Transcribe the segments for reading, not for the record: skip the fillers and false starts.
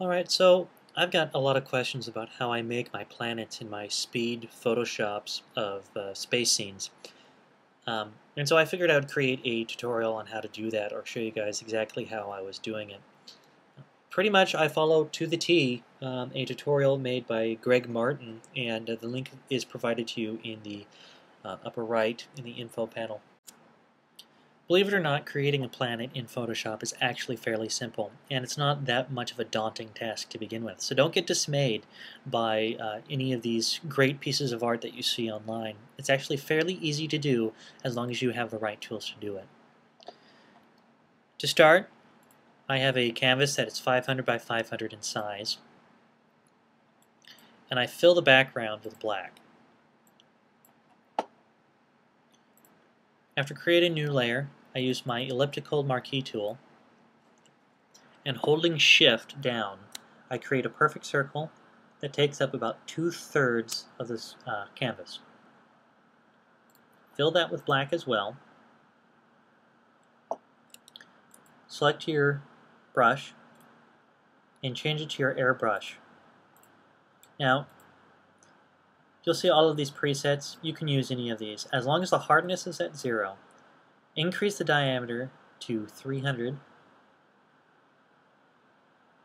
Alright, so I've got a lot of questions about how I make my planets in my speed Photoshops of space scenes. And so I figured I would create a tutorial on how to do that, or show you guys exactly how I was doing it. Pretty much I follow to the T a tutorial made by Greg Martin, and the link is provided to you in the upper right in the info panel. Believe it or not, creating a planet in Photoshop is actually fairly simple, and it's not that much of a daunting task to begin with. So don't get dismayed by any of these great pieces of art that you see online. It's actually fairly easy to do as long as you have the right tools to do it. To start, I have a canvas that is 500 by 500 in size, and I fill the background with black. After creating a new layer, I use my elliptical marquee tool, and holding shift down, I create a perfect circle that takes up about 2/3 of this canvas. Fill that with black as well. Select your brush and change it to your airbrush. Now, you'll see all of these presets. You can use any of these as long as the hardness is at 0. Increase the diameter to 300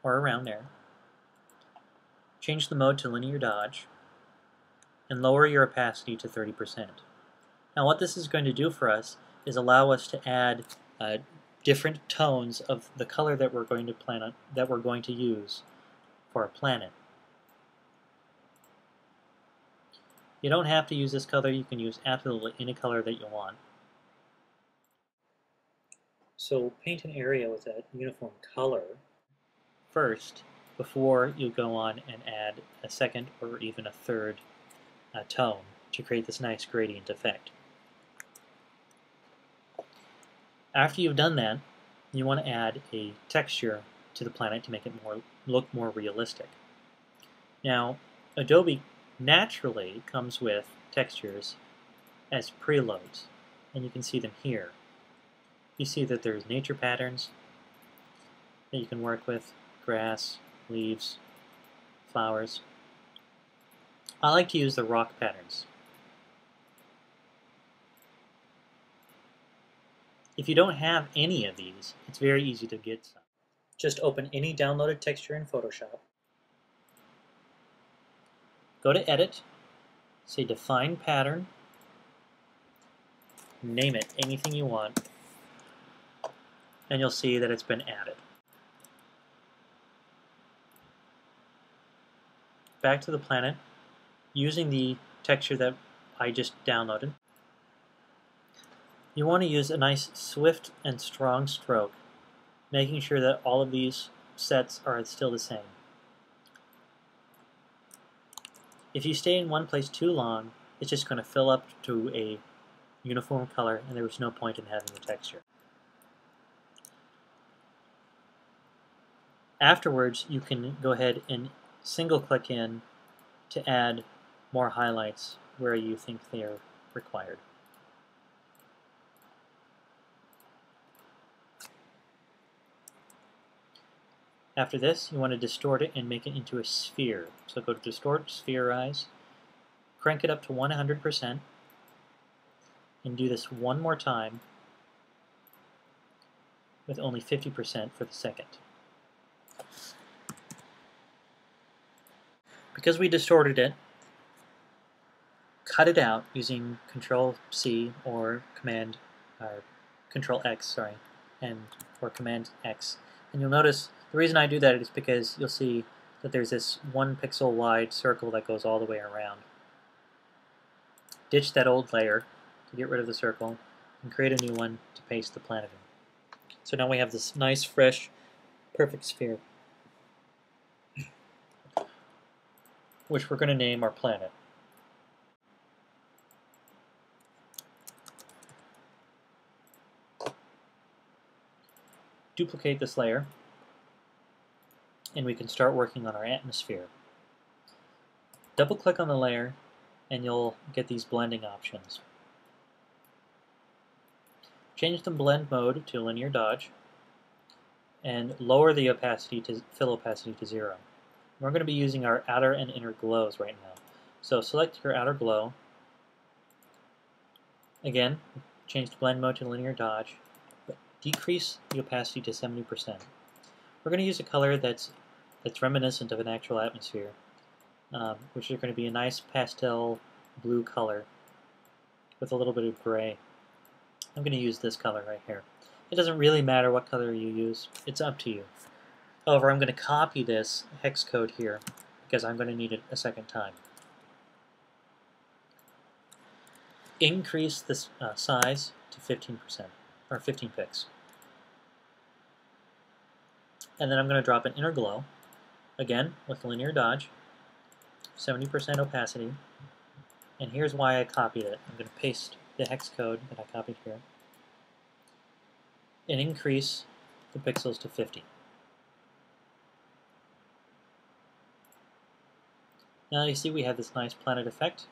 or around there. Change the mode to linear dodge and lower your opacity to 30%. Now what this is going to do for us is allow us to add different tones of the color that we're going to use for our planet. You don't have to use this color, you can use absolutely any color that you want. So paint an area with that uniform color first before you go on and add a second or even a third tone to create this nice gradient effect. After you've done that, you want to add a texture to the planet to make it look more realistic. Now, Adobe naturally comes with textures as preloads, and you can see them here. You see that there's nature patterns that you can work with: grass, leaves, flowers. I like to use the rock patterns. If you don't have any of these, it's very easy to get some. Just open any downloaded texture in Photoshop. Go to Edit, say Define Pattern, name it anything you want, and you'll see that it's been added. Back to the planet, using the texture that I just downloaded. You want to use a nice swift and strong stroke, making sure that all of these sets are still the same. If you stay in one place too long, it's just going to fill up to a uniform color, and there was no point in having the texture. Afterwards, you can go ahead and single click in to add more highlights where you think they are required. After this, you want to distort it and make it into a sphere. So go to Distort, Spherize, crank it up to 100%, and do this one more time with only 50% for the second. Because we distorted it, cut it out using Control C or Control X, or Command X, and you'll notice. The reason I do that is because you'll see that there's this 1 pixel wide circle that goes all the way around. Ditch that old layer to get rid of the circle and create a new one to paste the planet in. So now we have this nice, fresh, perfect sphere, which we're going to name our planet. Duplicate this layer, and we can start working on our atmosphere. Double-click on the layer and you'll get these blending options. Change the blend mode to linear dodge and lower the opacity to fill opacity to 0. And we're going to be using our outer and inner glows right now. So select your outer glow. Again, change the blend mode to linear dodge. Decrease the opacity to 70%. We're going to use a color that's reminiscent of an actual atmosphere, which is going to be a nice pastel blue color with a little bit of gray. I'm going to use this color right here. It doesn't really matter what color you use. It's up to you. However, I'm going to copy this hex code here because I'm going to need it a second time. Increase this size to 15%, or 15 pixels. And then I'm going to drop an inner glow, again with linear dodge, 70% opacity. And here's why I copied it. I'm going to paste the hex code that I copied here and increase the pixels to 50. Now you see we have this nice planet effect,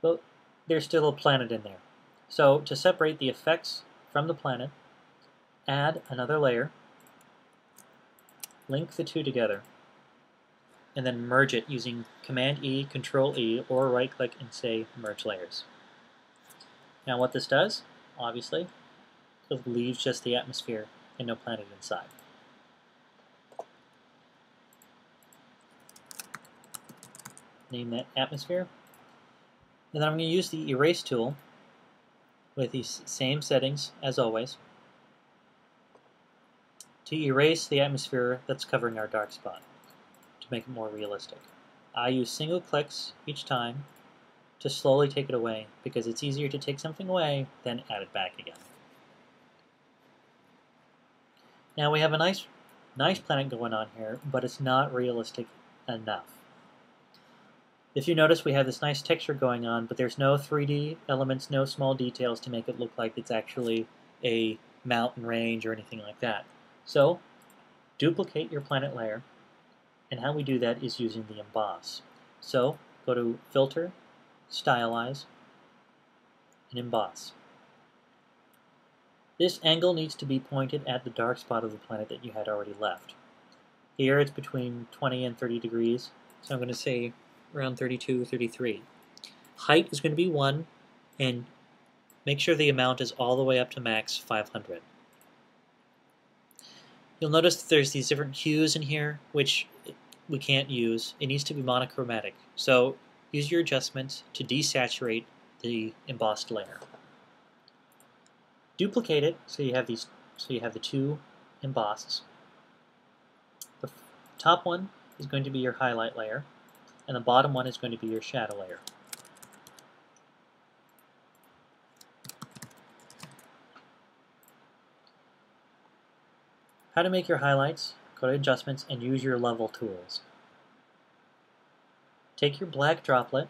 but there's still a planet in there. So to separate the effects from the planet, add another layer, link the two together, and then merge it using Command E, Control E, or right click and say merge layers. Now what this does, obviously, it leaves just the atmosphere and no planet inside. Name that atmosphere. And then I'm going to use the erase tool with these same settings as always to erase the atmosphere that's covering our dark spot to make it more realistic. I use single clicks each time to slowly take it away because it's easier to take something away than add it back again. Now we have a nice planet going on here, but it's not realistic enough. If you notice, we have this nice texture going on, but there's no 3D elements, no small details to make it look like it's actually a mountain range or anything like that. So duplicate your planet layer, and how we do that is using the emboss. So go to Filter, Stylize, and Emboss. This angle needs to be pointed at the dark spot of the planet that you had already left. Here it's between 20 and 30 degrees, so I'm going to say around 32, 33. Height is going to be 1, and make sure the amount is all the way up to max 500. You'll notice that there's these different hues in here, which we can't use. It needs to be monochromatic, so use your adjustments to desaturate the embossed layer. Duplicate it so you have these, so you have the two embosses. The top one is going to be your highlight layer, and the bottom one is going to be your shadow layer. How to make your highlights? Go to Adjustments and use your level tools. Take your black droplet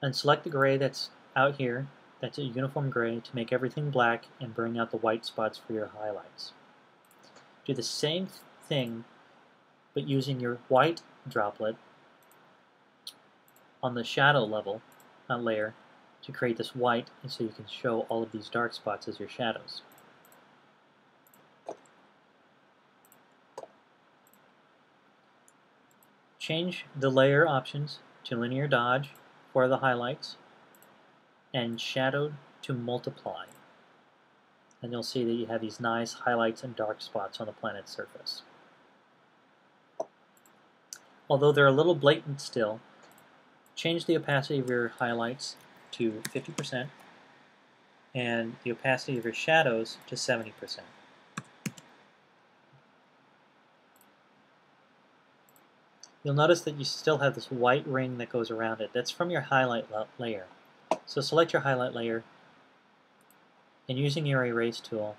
and select the gray that's out here. That's a uniform gray to make everything black and bring out the white spots for your highlights. Do the same thing but using your white droplet on the shadow level layer to create this white, and so you can show all of these dark spots as your shadows. Change the layer options to linear dodge for the highlights and shadow to multiply, and you'll see that you have these nice highlights and dark spots on the planet's surface. Although they're a little blatant still, change the opacity of your highlights to 50% and the opacity of your shadows to 70%. You'll notice that you still have this white ring that goes around it. That's from your highlight layer. So select your highlight layer, and using your erase tool,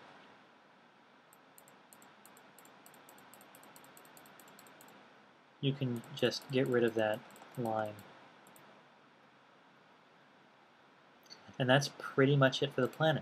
you can just get rid of that line. And that's pretty much it for the planet.